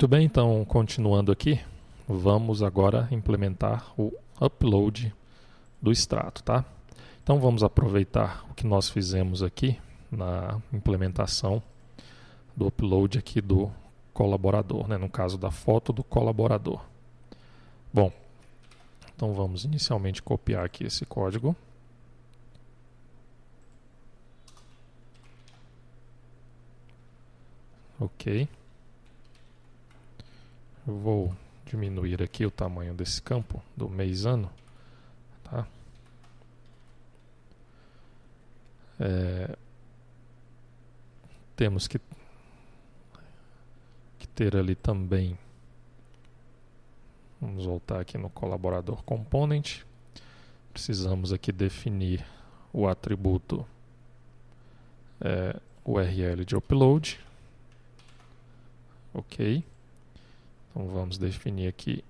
Muito bem, então continuando aqui, vamos agora implementar o upload do extrato, tá? Então vamos aproveitar o que nós fizemos aqui na implementação do upload aqui do colaborador, né? No caso da foto do colaborador. Bom, então vamos inicialmente copiar aqui esse código. Ok. Vou diminuir aqui o tamanho desse campo do mês ano, tá? Temos que ter ali também, vamos voltar aqui no colaborador component, precisamos aqui definir o atributo URL de upload, ok. Então vamos definir aqui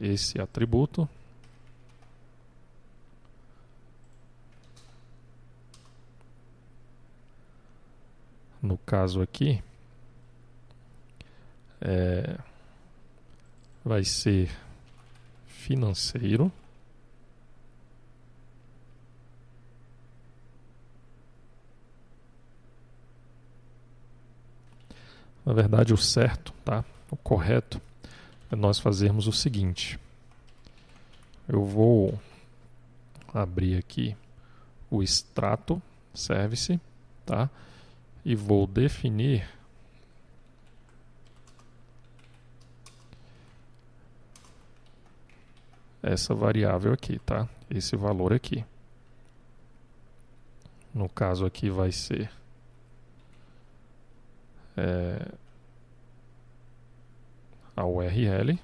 esse atributo. No caso aqui, vai ser financeiro. Na verdade, o certo, tá? O correto é nós fazermos o seguinte. Eu vou abrir aqui o extrato service, tá? E vou definir essa variável aqui, tá? Esse valor aqui. No caso aqui vai ser a URL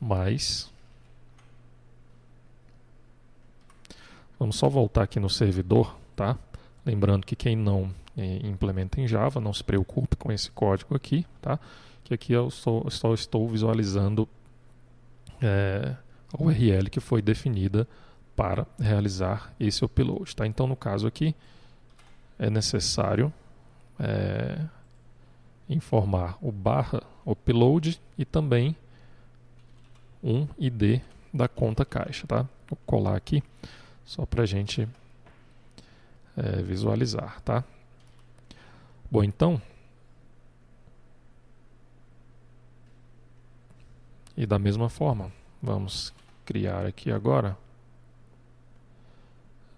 mais, vamos só voltar aqui no servidor, tá? Lembrando que quem não implementa em Java, não se preocupe com esse código aqui, tá? Que aqui eu só estou visualizando a URL que foi definida para realizar esse upload, tá? Então no caso aqui é necessário informar o barra upload e também um ID da conta caixa, tá? Vou colar aqui só para a gente visualizar, tá? Bom, então, e da mesma forma, vamos criar aqui agora.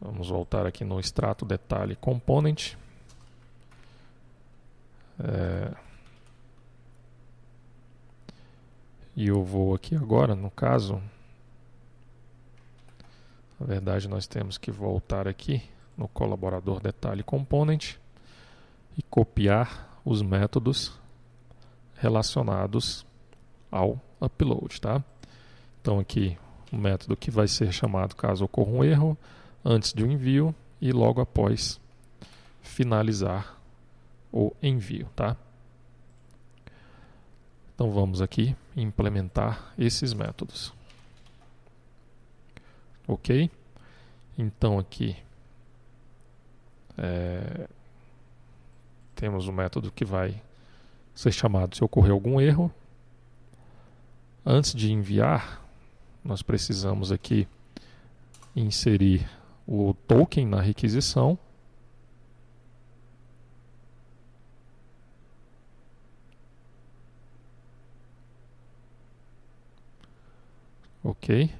Vamos voltar aqui no extrato detalhe component. E eu vou aqui agora, no caso, na verdade nós temos que voltar aqui no colaborador detalhe component e copiar os métodos relacionados ao upload, tá? Então aqui o método que vai ser chamado caso ocorra um erro, antes de um envio e logo após finalizar o envio, tá? Então vamos aqui implementar esses métodos. Ok? Então aqui temos um método que vai ser chamado se ocorrer algum erro. Antes de enviar, nós precisamos aqui inserir o token na requisição . Ok,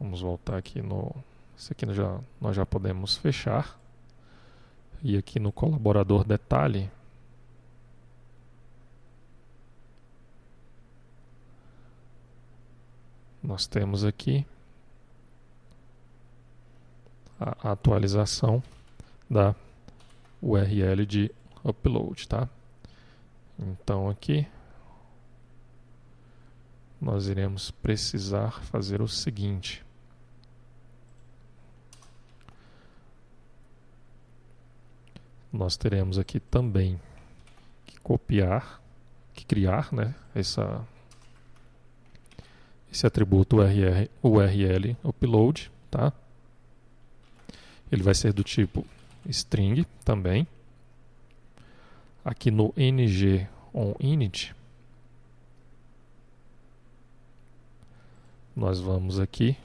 vamos voltar aqui no nós já podemos fechar e aqui no colaborador detalhe nós temos aqui a atualização da URL de upload, tá? Então aqui nós iremos precisar fazer o seguinte. Nós teremos aqui também que copiar, que criar, né, esse atributo URL upload, tá? Ele vai ser do tipo string também. Aqui no ng on init, nós vamos aqui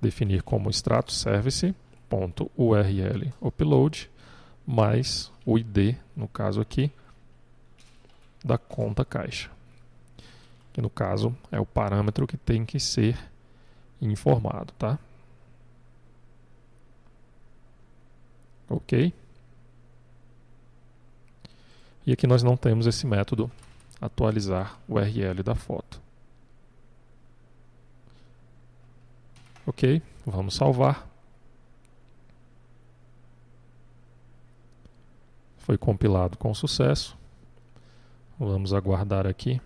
definir como extrato service.url upload mais o id, no caso aqui, da conta caixa, que no caso é o parâmetro que tem que ser informado, tá? Ok. E aqui nós não temos esse método atualizar o URL da foto. Ok, vamos salvar. Foi compilado com sucesso. Vamos aguardar aqui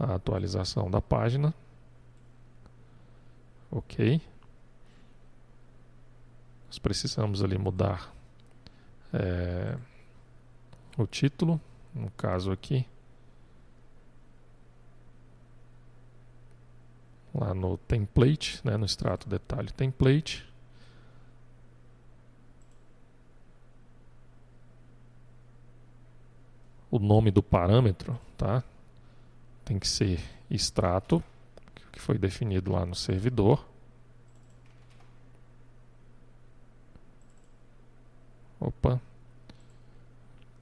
a atualização da página. Ok. Nós precisamos ali mudar o título, no caso aqui, lá no template, né, no extrato detalhe template. O nome do parâmetro, tá, tem que ser extrato, que foi definido lá no servidor. Opa,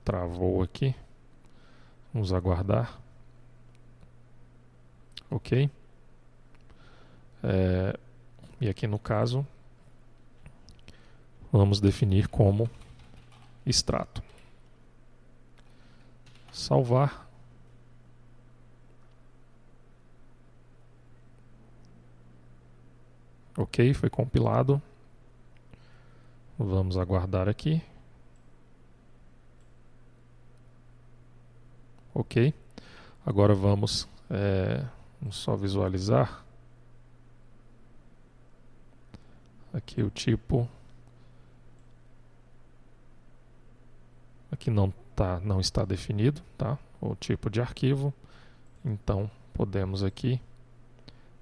travou aqui. Vamos aguardar. Ok. E aqui no caso, vamos definir como extrato. Salvar. Ok, foi compilado. Vamos aguardar aqui. Ok. Agora vamos só visualizar. Aqui o tipo, aqui não está definido, tá? O tipo de arquivo. Então podemos aqui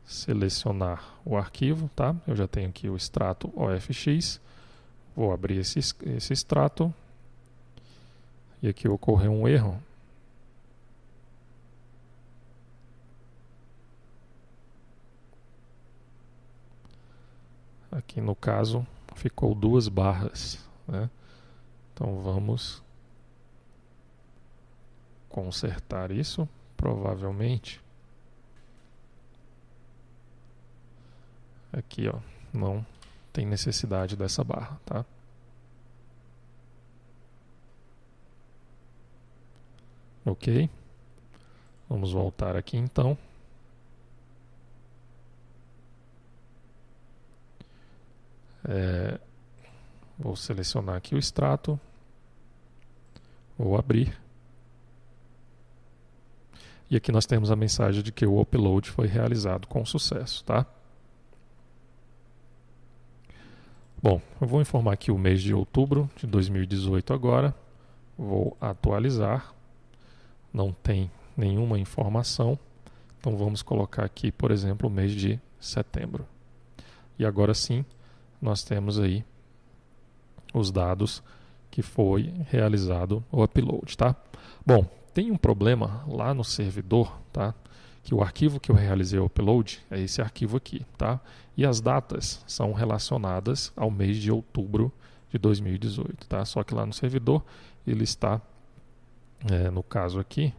selecionar o arquivo, tá? Eu já tenho aqui o extrato OFX. Vou abrir esse extrato. E aqui ocorreu um erro. Aqui no caso ficou 2 barras, né? Então vamos consertar isso, provavelmente. Aqui, ó, não tem necessidade dessa barra, tá? Ok. Vamos voltar aqui então. Vou selecionar aqui o extrato, vou abrir, e aqui nós temos a mensagem de que o upload foi realizado com sucesso, tá? Bom, eu vou informar aqui o mês de outubro de 2018 agora, vou atualizar, não tem nenhuma informação, então vamos colocar aqui, por exemplo, o mês de setembro. E agora sim, nós temos aí os dados que foi realizado o upload, tá? Bom, tem um problema lá no servidor, tá? Que o arquivo que eu realizei o upload é esse arquivo aqui, tá? E as datas são relacionadas ao mês de outubro de 2018, tá? Só que lá no servidor ele está, no caso aqui,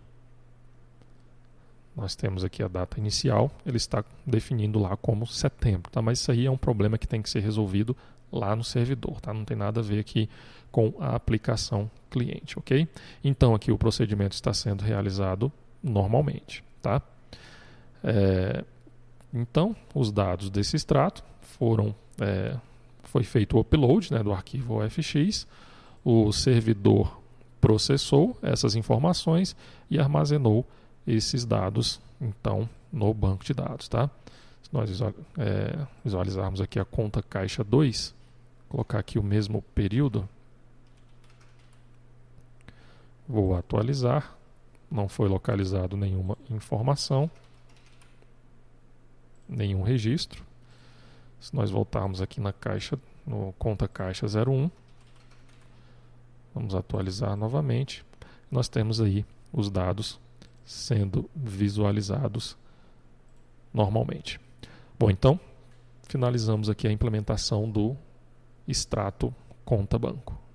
nós temos aqui a data inicial, ele está definindo lá como setembro, tá? Mas isso aí é um problema que tem que ser resolvido lá no servidor, tá? Não tem nada a ver aqui com a aplicação cliente, ok? Então aqui o procedimento está sendo realizado normalmente, tá? Então os dados desse extrato foram, foi feito o upload, né, do arquivo OFX, o servidor processou essas informações e armazenou esses dados, então, no banco de dados, tá? Se nós visualizarmos aqui a conta caixa 2, colocar aqui o mesmo período, vou atualizar, não foi localizado nenhuma informação, nenhum registro. Se nós voltarmos aqui na caixa, no conta caixa 01, vamos atualizar novamente, nós temos aí os dados sendo visualizados normalmente. Bom, então finalizamos aqui a implementação do extrato conta banco.